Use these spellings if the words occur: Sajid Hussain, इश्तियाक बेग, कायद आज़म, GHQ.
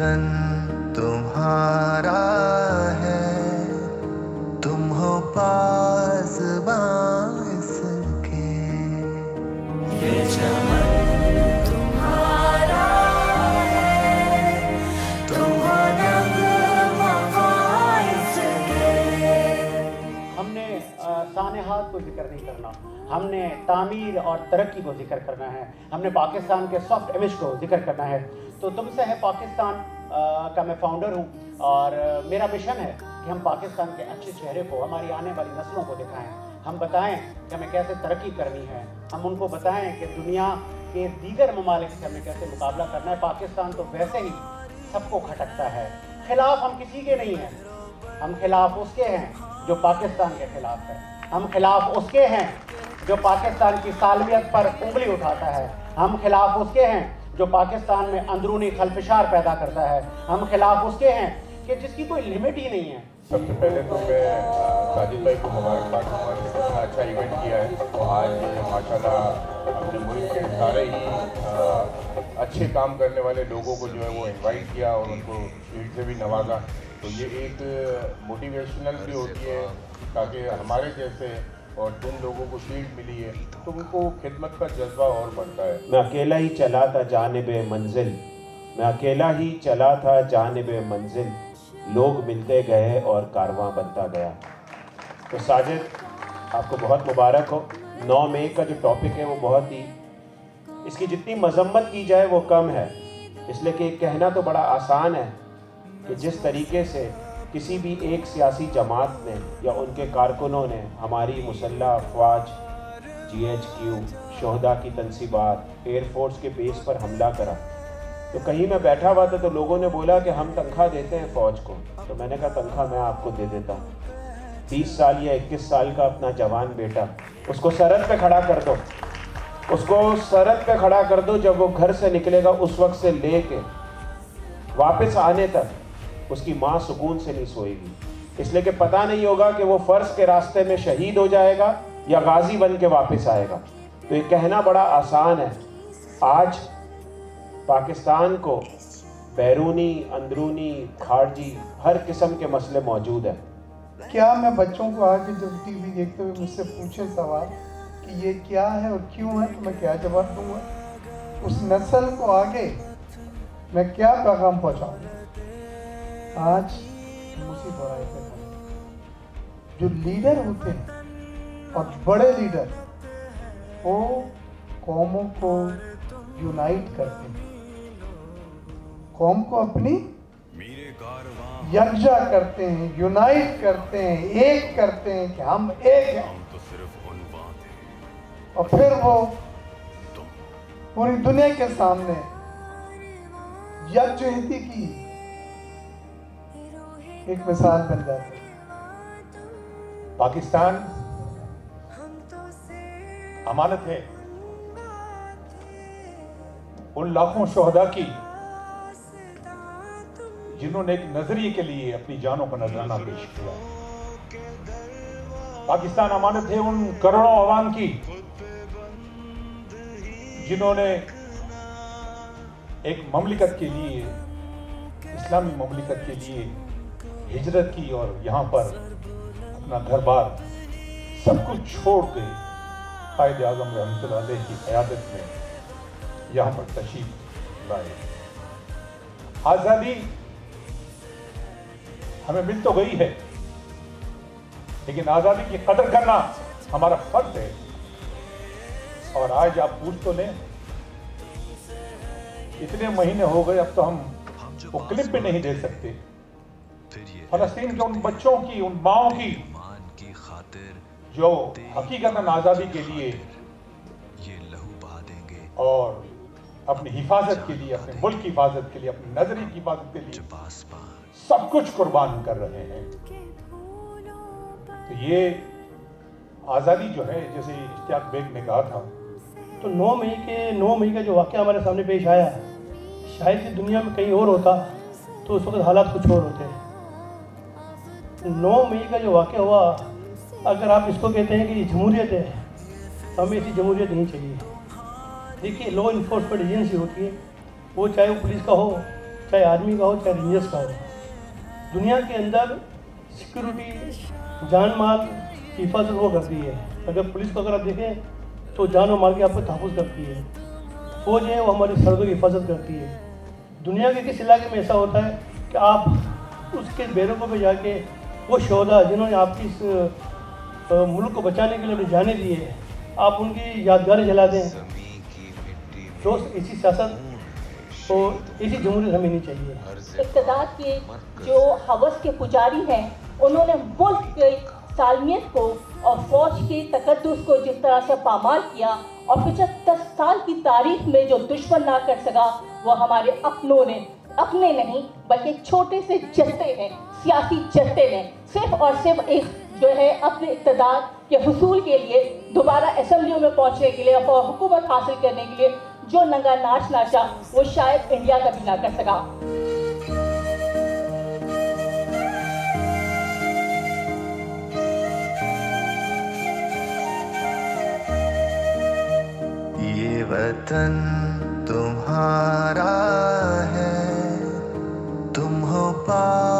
वतन तुम्हारा है, तुम हो पासबान इसके। ये चमन तुम्हारा है, तुम हो नगमा इसके। हमने सानेहात को जिक्र नहीं करना, हमने तामीर और तरक्की को जिक्र करना है, हमने पाकिस्तान के सॉफ्ट इमेज को जिक्र करना है। तो तुमसे है पाकिस्तान का मैं फाउंडर हूँ और मेरा मिशन है कि हम पाकिस्तान के अच्छे चेहरे को हमारी आने वाली नस्लों को दिखाएं। हम बताएं कि हमें कैसे तरक्की करनी है, हम उनको बताएं कि दुनिया के दीगर ममालिक से हमें कैसे मुकाबला करना है। पाकिस्तान तो वैसे ही सबको खटकता है। खिलाफ हम किसी के नहीं हैं, हम खिलाफ उसके हैं जो पाकिस्तान के खिलाफ है, हम खिलाफ उसके हैं जो पाकिस्तान की सालमियत पर उंगली उठाता है, हम खिलाफ उसके हैं जो पाकिस्तान में अंदरूनी खलफशार पैदा करता है, हम खिलाफ उसके हैं कि जिसकी कोई लिमिट ही नहीं है। सबसे पहले तो मैं साजिद भाई को मुबारकबाद दूंगा, कितना अच्छा इवेंट किया है। तो आज माशाल्लाह अपने मुल्क के सारे ही अच्छे काम करने वाले लोगों को जो है वो इन्वाइट किया और उनको शील्ड से भी नवाजा। तो ये एक मोटिवेशनल भी होती है ताकि हमारे जैसे और जिन लोगों को शील्ड मिली है तो उनको खिदमत का जज्बा और बढ़ता है। मैं अकेला ही चला था जानिबे मंजिल, मैं अकेला ही चला था जानिबे मंजिल, लोग मिलते गए और कारवां बनता गया। तो साजिद आपको बहुत मुबारक हो। 9 मई का जो टॉपिक है वो बहुत ही, इसकी जितनी मजम्मत की जाए वो कम है, इसलिए कि कहना तो बड़ा आसान है कि जिस तरीके से किसी भी एक सियासी जमात ने या उनके कारकुनों ने हमारी मुसल्ह अफवाज, GHQ, शोहदा की तनसीबात, एयरफोर्स के बेस पर हमला करा। तो कहीं मैं बैठा हुआ था तो लोगों ने बोला कि हम तनख्वाह देते हैं फ़ौज को, तो मैंने कहा तनख्वाह मैं आपको दे देता हूँ। 30 साल या 21 साल का अपना जवान बेटा, उसको सरहद पे खड़ा कर दो, उसको सरहद पे खड़ा कर दो। जब वो घर से निकलेगा उस वक्त से ले कर वापस आने तक उसकी माँ सुकून से नहीं सोएगी, इसलिए कि पता नहीं होगा कि वो फ़र्ज के रास्ते में शहीद हो जाएगा या गाजी बन के वापस आएगा। तो ये कहना बड़ा आसान है। आज पाकिस्तान को बैरूनी, अंदरूनी, खारजी हर किस्म के मसले मौजूद हैं। क्या मैं बच्चों को आज जब TV देखते हुए मुझसे पूछे सवाल कि ये क्या है और क्यों है, तो मैं क्या जवाब दूँगा? उस नस्ल को आगे मैं क्या पैगाम पहुँचाऊँगा? आज मुसीबत जो लीडर होते हैं और बड़े लीडर वो कौमों को यूनाइट करते हैं, कौम को अपनी यकजा करते हैं, यूनाइट करते हैं, एक करते हैं कि हम एक हैं। और फिर वो पूरी दुनिया के सामने यकजहती की एक मिसाल बन जाती है। पाकिस्तान अमानत है उन लाखों शोहदा की जिन्होंने एक नजरिए के लिए अपनी जानों का नजराना पेश किया। पाकिस्तान अमानत है उन करोड़ों अवाम की जिन्होंने एक ममलिकत के लिए, इस्लामी ममलिकत के लिए हिजरत की और यहाँ पर अपना घर बार सब कुछ छोड़ के कायद आज़म रहमतुल्लाह अलैह की क़यादत में यहाँ पर तशरीफ़ लाए। आज़ादी हमें मिल तो गई है, लेकिन आज़ादी की कदर करना हमारा फर्ज है। और आज आप पूछ तो लें, इतने महीने हो गए, अब तो हम वो क्लिप भी नहीं दे सकते। फलस्तीन के उन बच्चों की, उन माओं की जो हकीकतन आज़ादी के लिए और अपनी हिफाजत के लिए, अपने मुल्क की हिफाजत के लिए, अपनी नजरी की हिफाजत के लिए सब कुछ कुर्बान कर रहे हैं। तो ये आज़ादी जो है, जैसे इश्तियाक बेग ने कहा था, तो 9 मई का जो वाक़या हमारे सामने पेश आया, शायद दुनिया में कहीं और होता तो उस वक्त हालात कुछ और होते हैं। 9 मई का जो वाक़या हुआ, अगर आप इसको कहते हैं कि ये जमहूरियत है, हमें ऐसी जमहूरियत नहीं चाहिए। देखिए, लॉ इन्फोर्समेंट एजेंसी होती है, वो चाहे वो पुलिस का हो, चाहे आर्मी का हो चाहे रेंजर्स का हो। दुनिया के अंदर सिक्योरिटी जान माल की हिफाजत वो करती है। अगर पुलिस को अगर आप देखें तो जान और माल की आपको तहफ़्फ़ुज़ करती है, फ़ौज है वो हमारी सरहदों की हिफाजत करती है। दुनिया के किस इलाके में ऐसा होता है कि आप उसके बैरकों पर जाके वो शोहदा जिन्होंने आपकी इस मुल्क को बचाने के लिए अपनी जाने दी है, आप उनकी यादगारें जला दें। दोस्त, इसी सियासत और इसी जमहूरियत हमें नहीं चाहिए। इक़्तिदार के जो हवस के पुजारी हैं उन्होंने मुल्क की सालमियत को और फौज के तकद्दुस को जिस तरह से पामाल किया और 75 साल की तारीख में जो दुश्मन ना कर सका वो हमारे अपनों ने, अपने नहीं बल्कि छोटे से जत्थे ने, सियासी जत्थे ने सिर्फ और सिर्फ एक जो है अपने इक़्तिदार के हुसूल के लिए, दोबारा असम्बलियों में पहुंचने के लिए और हुकूमत हासिल करने के लिए जो नंगा नाच नाचा वो शायद इंडिया कभी ना कर सका। ये वतन तुम्हारा है, तुम हो पा